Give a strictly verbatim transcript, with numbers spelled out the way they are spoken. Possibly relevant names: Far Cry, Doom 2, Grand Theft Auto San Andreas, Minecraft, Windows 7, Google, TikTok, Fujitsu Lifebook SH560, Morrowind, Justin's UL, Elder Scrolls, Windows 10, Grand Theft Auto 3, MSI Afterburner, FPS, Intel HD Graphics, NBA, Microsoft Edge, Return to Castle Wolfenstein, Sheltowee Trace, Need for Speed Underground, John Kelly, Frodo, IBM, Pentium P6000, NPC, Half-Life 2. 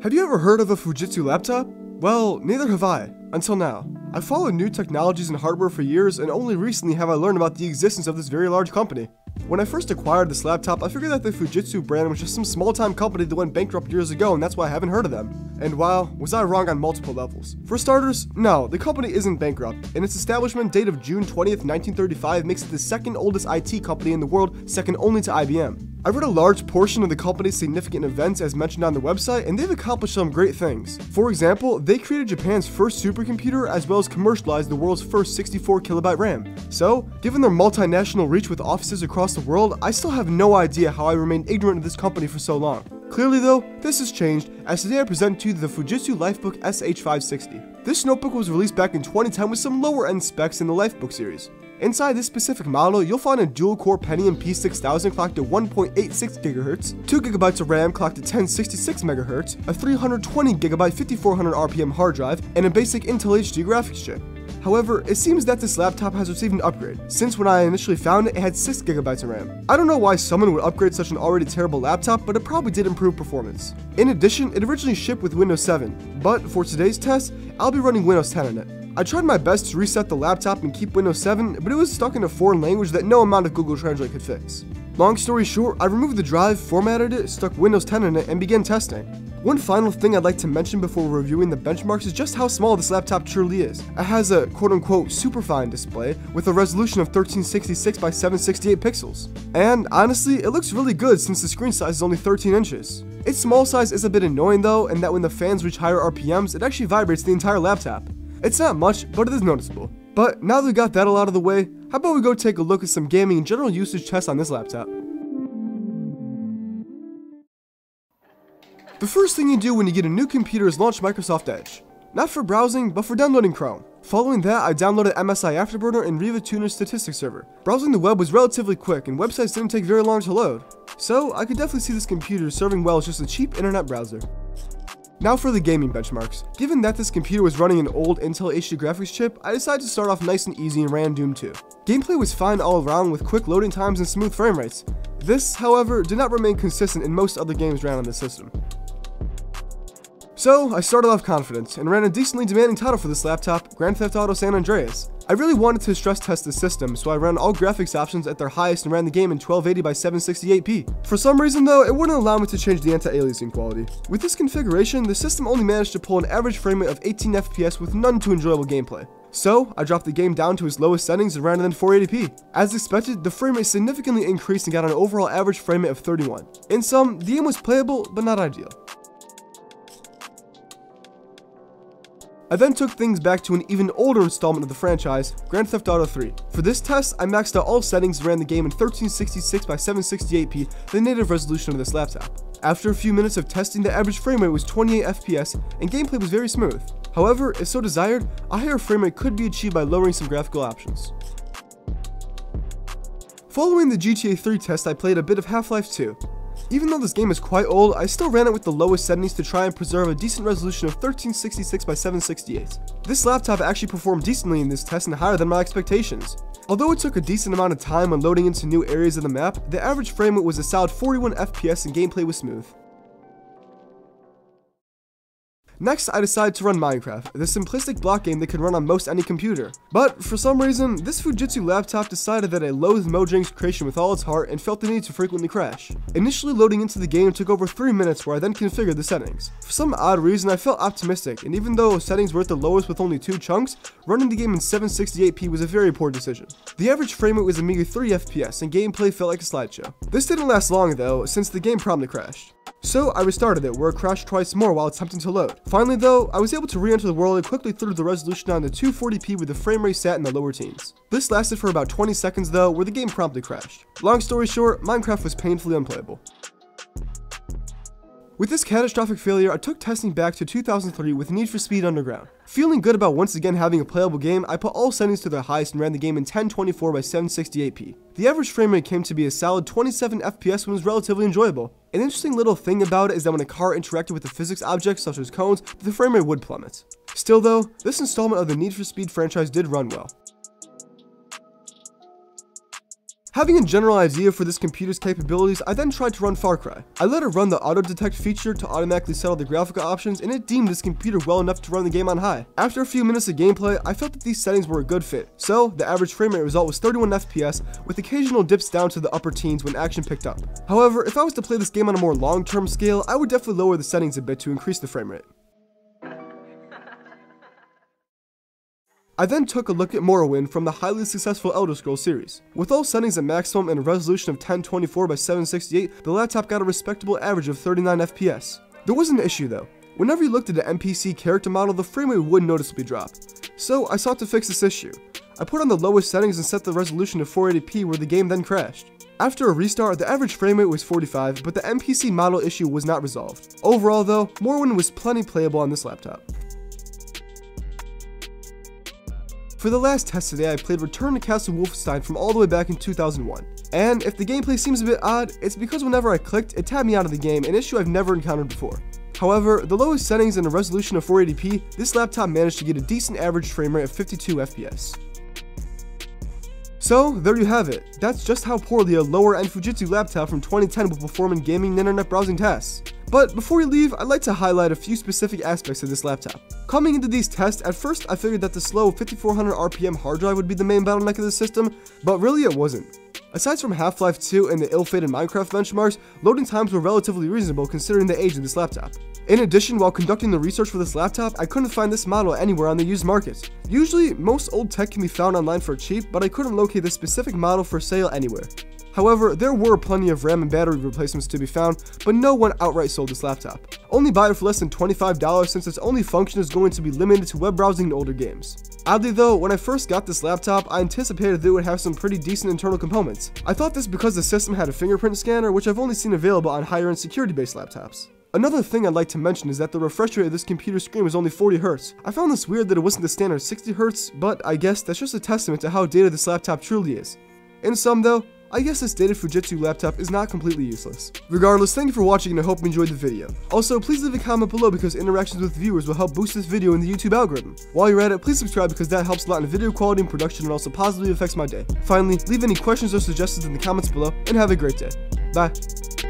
Have you ever heard of a Fujitsu laptop? Well, neither have I, until now. I've followed new technologies and hardware for years, and only recently have I learned about the existence of this very large company. When I first acquired this laptop, I figured that the Fujitsu brand was just some small-time company that went bankrupt years ago, and that's why I haven't heard of them. And wow, was I wrong on multiple levels. For starters, no, the company isn't bankrupt, and its establishment date of June twentieth, nineteen thirty-five makes it the second oldest I T company in the world, second only to I B M. I read a large portion of the company's significant events as mentioned on their website, and they've accomplished some great things. For example, they created Japan's first supercomputer as well as commercialized the world's first sixty-four kilobyte RAM. So, given their multinational reach with offices across the world, I still have no idea how I remained ignorant of this company for so long. Clearly though, this has changed, as today I present to you the Fujitsu Lifebook S H five sixty. This notebook was released back in twenty ten with some lower end specs in the Lifebook series. Inside this specific model, you'll find a dual-core Pentium P six thousand clocked at one point eight six gigahertz, two gigabytes of RAM clocked at ten sixty-six megahertz, a three hundred twenty gigabyte fifty-four hundred R P M hard drive, and a basic Intel H D Graphics chip. However, it seems that this laptop has received an upgrade, since when I initially found it, it had six gigabytes of RAM. I don't know why someone would upgrade such an already terrible laptop, but it probably did improve performance. In addition, it originally shipped with Windows seven, but for today's test, I'll be running Windows ten on it. I tried my best to reset the laptop and keep Windows seven, but it was stuck in a foreign language that no amount of Google Translate could fix. Long story short, I removed the drive, formatted it, stuck Windows ten in it, and began testing. One final thing I'd like to mention before reviewing the benchmarks is just how small this laptop truly is. It has a quote-unquote superfine display with a resolution of thirteen sixty-six by seven sixty-eight pixels. And honestly, it looks really good since the screen size is only thirteen inches. Its small size is a bit annoying though, in that when the fans reach higher R P Ms, it actually vibrates the entire laptop. It's not much, but it is noticeable. But now that we got that all out of the way, how about we go take a look at some gaming and general usage tests on this laptop. The first thing you do when you get a new computer is launch Microsoft Edge. Not for browsing, but for downloading Chrome. Following that, I downloaded M S I Afterburner and RivaTuner's statistics server. Browsing the web was relatively quick, and websites didn't take very long to load. So, I could definitely see this computer serving well as just a cheap internet browser. Now for the gaming benchmarks. Given that this computer was running an old Intel H D Graphics chip, I decided to start off nice and easy and ran Doom two. Gameplay was fine all around with quick loading times and smooth frame rates. This, however, did not remain consistent in most other games ran on this system. So, I started off confident, and ran a decently demanding title for this laptop, Grand Theft Auto San Andreas. I really wanted to stress test the system, so I ran all graphics options at their highest and ran the game in twelve eighty by seven sixty-eight p. For some reason though, it wouldn't allow me to change the anti-aliasing quality. With this configuration, the system only managed to pull an average frame rate of eighteen F P S with none too enjoyable gameplay. So, I dropped the game down to its lowest settings and ran it in four eighty p. As expected, the frame rate significantly increased and got an overall average frame rate of thirty-one. In sum, the game was playable, but not ideal. I then took things back to an even older installment of the franchise, Grand Theft Auto three. For this test, I maxed out all settings and ran the game in thirteen sixty-six by seven sixty-eight p, the native resolution of this laptop. After a few minutes of testing, the average frame rate was twenty-eight F P S, and gameplay was very smooth. However, if so desired, a higher frame rate could be achieved by lowering some graphical options. Following the G T A three test, I played a bit of Half-Life two. Even though this game is quite old, I still ran it with the lowest settings to try and preserve a decent resolution of thirteen sixty-six by seven sixty-eight. This laptop actually performed decently in this test and higher than my expectations. Although it took a decent amount of time when loading into new areas of the map, the average frame rate was a solid forty-one F P S and gameplay was smooth. Next, I decided to run Minecraft, the simplistic block game that can run on most any computer. But, for some reason, this Fujitsu laptop decided that I loathed Mojang's creation with all its heart and felt the need to frequently crash. Initially loading into the game took over three minutes, where I then configured the settings. For some odd reason, I felt optimistic, and even though settings were at the lowest with only two chunks, running the game in seven sixty-eight p was a very poor decision. The average frame rate was a meager three F P S, and gameplay felt like a slideshow. This didn't last long though, since the game promptly crashed. So, I restarted it, where it crashed twice more while attempting to load. Finally though, I was able to re-enter the world and quickly threw the resolution down to two forty p with the frame rate sat in the lower teens. This lasted for about twenty seconds though, where the game promptly crashed. Long story short, Minecraft was painfully unplayable. With this catastrophic failure, I took testing back to two thousand three with Need for Speed Underground. Feeling good about once again having a playable game, I put all settings to their highest and ran the game in ten twenty-four by seven sixty-eight p. The average frame rate came to be a solid twenty-seven F P S, when was relatively enjoyable. An interesting little thing about it is that when a car interacted with a physics object such as cones, the frame rate would plummet. Still though, this installment of the Need for Speed franchise did run well. Having a general idea for this computer's capabilities, I then tried to run Far Cry. I let it run the auto detect feature to automatically settle the graphical options, and it deemed this computer well enough to run the game on high. After a few minutes of gameplay, I felt that these settings were a good fit, so the average frame rate result was thirty-one F P S, with occasional dips down to the upper teens when action picked up. However, if I was to play this game on a more long-term scale, I would definitely lower the settings a bit to increase the frame rate. I then took a look at Morrowind from the highly successful Elder Scrolls series. With all settings at maximum and a resolution of ten twenty-four by seven sixty-eight, the laptop got a respectable average of thirty-nine F P S. There was an issue though. Whenever you looked at an N P C character model, the frame rate would noticeably drop. So I sought to fix this issue. I put on the lowest settings and set the resolution to four eighty p, where the game then crashed. After a restart, the average frame rate was forty-five, but the N P C model issue was not resolved. Overall though, Morrowind was plenty playable on this laptop. For the last test today, I played Return to Castle Wolfenstein from all the way back in two thousand one. And if the gameplay seems a bit odd, it's because whenever I clicked, it tabbed me out of the game, an issue I've never encountered before. However, the lowest settings and a resolution of four eighty p, this laptop managed to get a decent average frame rate of fifty-two F P S. So there you have it. That's just how poorly a lower-end Fujitsu laptop from twenty ten will perform in gaming and internet browsing tests. But before we leave, I'd like to highlight a few specific aspects of this laptop. Coming into these tests, at first I figured that the slow fifty-four hundred R P M hard drive would be the main bottleneck of the system, but really it wasn't. Aside from Half-Life two and the ill-fated Minecraft benchmarks, loading times were relatively reasonable considering the age of this laptop. In addition, while conducting the research for this laptop, I couldn't find this model anywhere on the used market. Usually, most old tech can be found online for cheap, but I couldn't locate this specific model for sale anywhere. However, there were plenty of RAM and battery replacements to be found, but no one outright sold this laptop. Only buy it for less than twenty-five dollars, since its only function is going to be limited to web browsing and older games. Oddly though, when I first got this laptop, I anticipated that it would have some pretty decent internal components. I thought this because the system had a fingerprint scanner, which I've only seen available on higher-end security-based laptops. Another thing I'd like to mention is that the refresh rate of this computer screen was only forty hertz. I found this weird that it wasn't the standard sixty hertz, but I guess that's just a testament to how dated this laptop truly is. In sum though, I guess this dated Fujitsu laptop is not completely useless. Regardless, thank you for watching and I hope you enjoyed the video. Also, please leave a comment below because interactions with viewers will help boost this video in the YouTube algorithm. While you're at it, please subscribe because that helps a lot in video quality and production and also positively affects my day. Finally, leave any questions or suggestions in the comments below and have a great day. Bye.